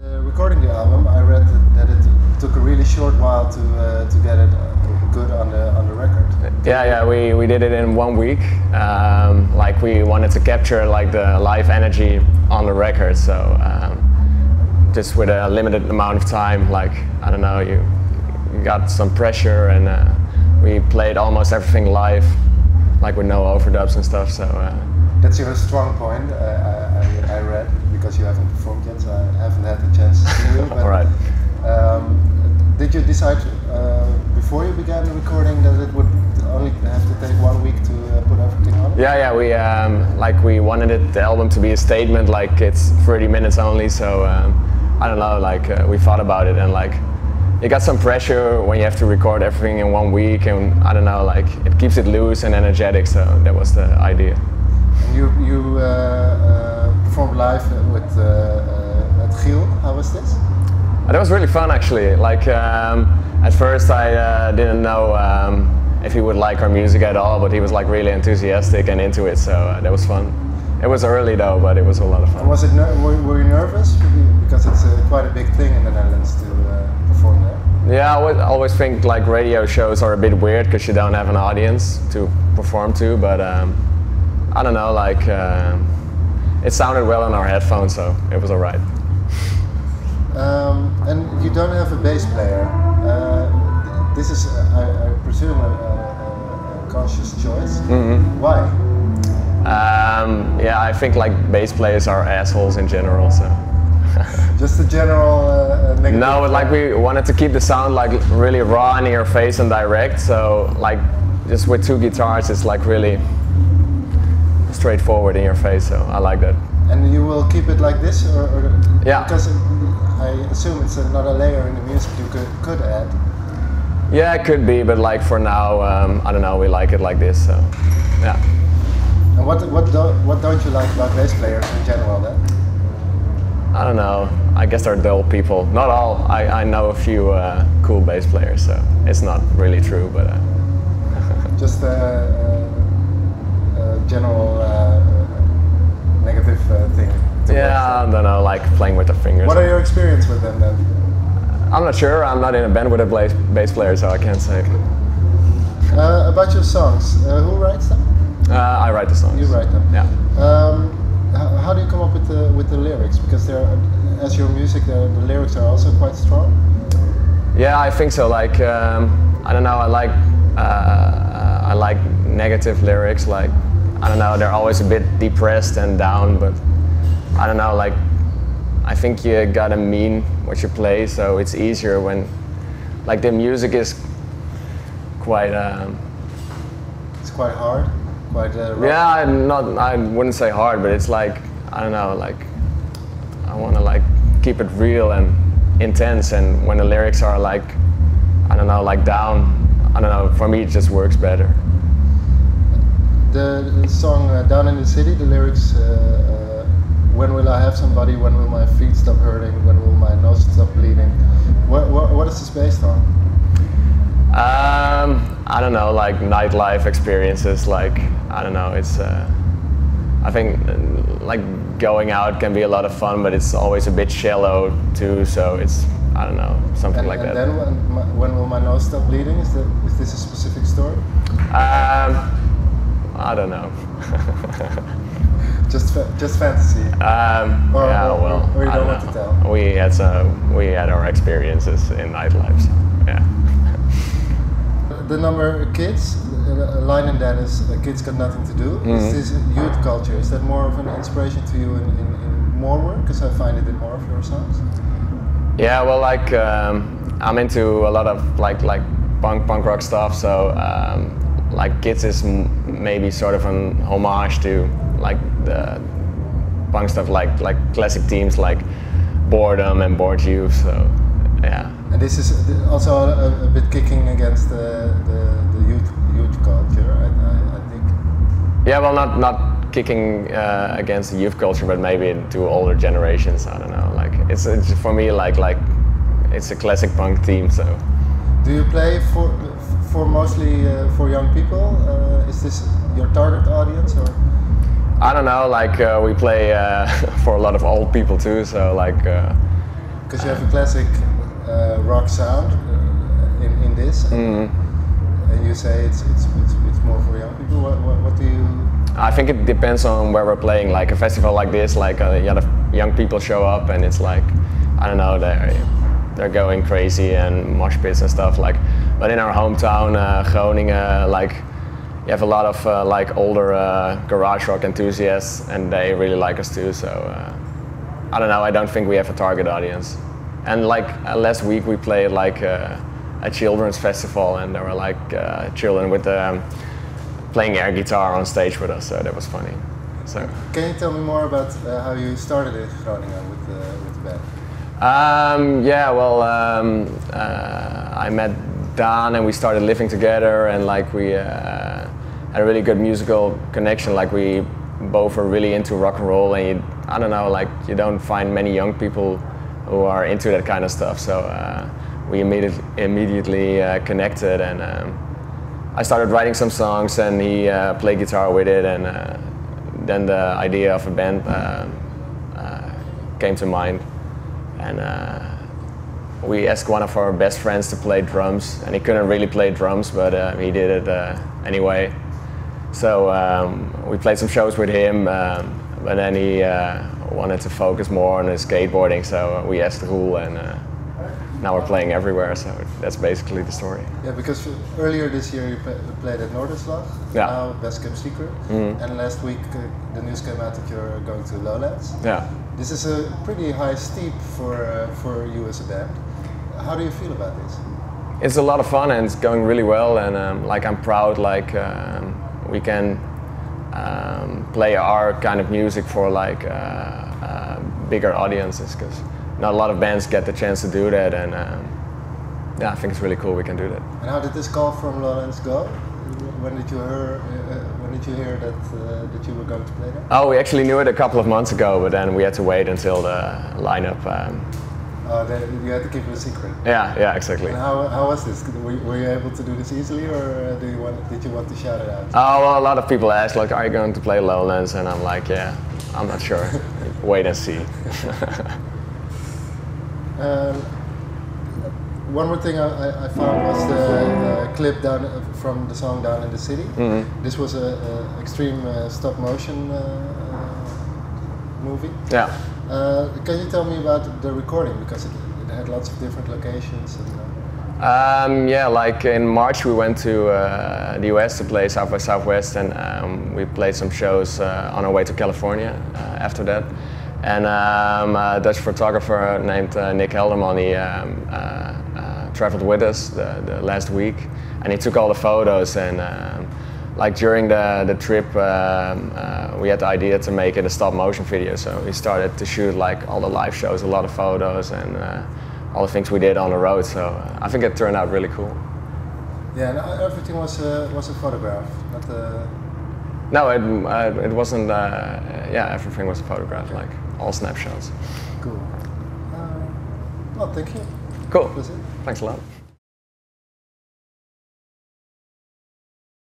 Recording the album, I read that it took a really short while to get it good on the record. Yeah, we did it in 1 week. Like we wanted to capture like the live energy on the record, so just with a limited amount of time. Like I don't know, you got some pressure, and we played almost everything live, like with no overdubs and stuff. So that's your strong point. I read, because you haven't performed yet, so I haven't had the chance to see you. But all right. Did you decide before you began the recording that it would only have to take 1 week to put everything on? Yeah. We wanted the album to be a statement. Like it's 30 minutes only, so I don't know. Like we thought about it, and like you got some pressure when you have to record everything in 1 week, and I don't know. Like it keeps it loose and energetic, so that was the idea. And you performed live with at Giel. How was this? That was really fun, actually. Like at first I didn't know if he would like our music at all, but he was like really enthusiastic and into it, so that was fun. It was early though, but it was a lot of fun. And was it were you nervous? Because it's quite a big thing in the Netherlands to perform there. Yeah, I always think like radio shows are a bit weird because you don't have an audience to perform to, but I don't know, like it sounded well in our headphones, so it was alright. And you don't have a bass player. This is, I presume, a conscious choice. Mm-hmm. Why? Yeah, I think like bass players are assholes in general. So. Just a general negative. No, but like we wanted to keep the sound like really raw and in your face and direct. So like just with two guitars, it's like really straightforward in your face, so I like that. And you will keep it like this, or yeah, because I assume it's another layer in the music you could add. Yeah, it could be, but like for now, I don't know. We like it like this, so yeah. And what don't you like about bass players in general then? I don't know. I guess they're dull people. Not all. I know a few cool bass players, so it's not really true, but just. General negative thing. Yeah, I don't know, like playing with the fingers. What are your experience with them then? I'm not sure. I'm not in a band with a bass player, so I can't say. About your songs, who writes them? I write the songs. You write them. Yeah. How do you come up with the lyrics? Because as your music, the lyrics are also quite strong. Yeah, I think so. Like I don't know. I like negative lyrics, like I don't know, they're always a bit depressed and down, but I don't know, like I think you gotta mean what you play, so it's easier when like the music is quite it's quite hard, quite rough. Yeah, I wouldn't say hard, but it's like I don't know, like I want to like keep it real and intense, and when the lyrics are like I don't know, like down, I don't know, for me it just works better. The song Down in the City, the lyrics, when will I have somebody, when will my feet stop hurting, when will my nose stop bleeding, what is this based on? I don't know, like nightlife experiences, like, I don't know, it's, I think like going out can be a lot of fun, but it's always a bit shallow too, so it's, I don't know, something like that. And then when will my nose stop bleeding? Is this a specific story? I don't know. just fantasy. Or you don't want to tell. We had our experiences in nightlife. So, yeah. The number kids, a line in that is kids got nothing to do. Mm-hmm. Is this youth culture? Is that more of an inspiration to you in more work? Because I find it in more of your songs. Yeah, well, like I'm into a lot of like punk rock stuff, so like kids is maybe sort of an homage to like the punk stuff, like classic themes like Boredom and Bored Youth. So yeah. And this is also a bit kicking against the youth culture, I think. Yeah, well, not kicking against the youth culture, but maybe to older generations. I don't know. Like it's for me like it's a classic punk theme. So, do you play for mostly for young people? Is this your target audience or? I don't know. Like we play for a lot of old people too. So like because you have a classic rock sound in this, and you say it's more for young people. What do you? I think it depends on where we're playing. Like a festival like this, like the young people show up and it's like, I don't know, they're going crazy and mosh pits and stuff. Like, but in our hometown, Groningen, like you have a lot of like older garage rock enthusiasts, and they really like us too. So I don't know. I don't think we have a target audience. And like last week we played like a children's festival, and there were like children with playing air guitar on stage with us. So that was funny. So can you tell me more about how you started in Groningen with the band? Yeah, well, I met Dan and we started living together, and like we had a really good musical connection. Like we both were really into rock and roll, and I don't know, like you don't find many young people who are into that kind of stuff. So we immediately connected, and I started writing some songs, and he played guitar with it, and then the idea of a band came to mind. And we asked one of our best friends to play drums, and he couldn't really play drums, but he did it anyway. So we played some shows with him, but then he wanted to focus more on his skateboarding, so we asked Roel, and now we're playing everywhere, so that's basically the story. Yeah, because earlier this year you played at Nordenslag, yeah. Now Best Kept Secret, and last week the news came out that you're going to Lowlands. Yeah. This is a pretty high steep for you as a band. How do you feel about this? It's a lot of fun and it's going really well, and like I'm proud, like we can play our kind of music for like bigger audiences, because not a lot of bands get the chance to do that, and yeah, I think it's really cool we can do that. And how did this call from Lowlands go? When did you hear that that you were going to play there? Oh, we actually knew it a couple of months ago, but then we had to wait until the lineup. You had to keep it a secret. Yeah, yeah, exactly. And how was this? Were you able to do this easily, or did you want to shout it out? Oh, well, a lot of people asked, like, are you going to play Lowlands? And I'm like, yeah, I'm not sure. Wait and see. One more thing I found was the clip down from the song Down in the City. This was an extreme stop motion movie. Yeah. Can you tell me about the recording, because it had lots of different locations? And, yeah, like in March we went to the US to play South by Southwest, and we played some shows on our way to California after that. And a Dutch photographer named Nick Heldemann, he traveled with us the last week, and he took all the photos. And like during the trip, we had the idea to make it a stop motion video. So we started to shoot like all the live shows, a lot of photos, and all the things we did on the road. So I think it turned out really cool. Yeah, and everything was a photograph, not a... No, it wasn't. Yeah, everything was photographed, like all snapshots. Cool. Well, thank you. Cool. Thanks a lot.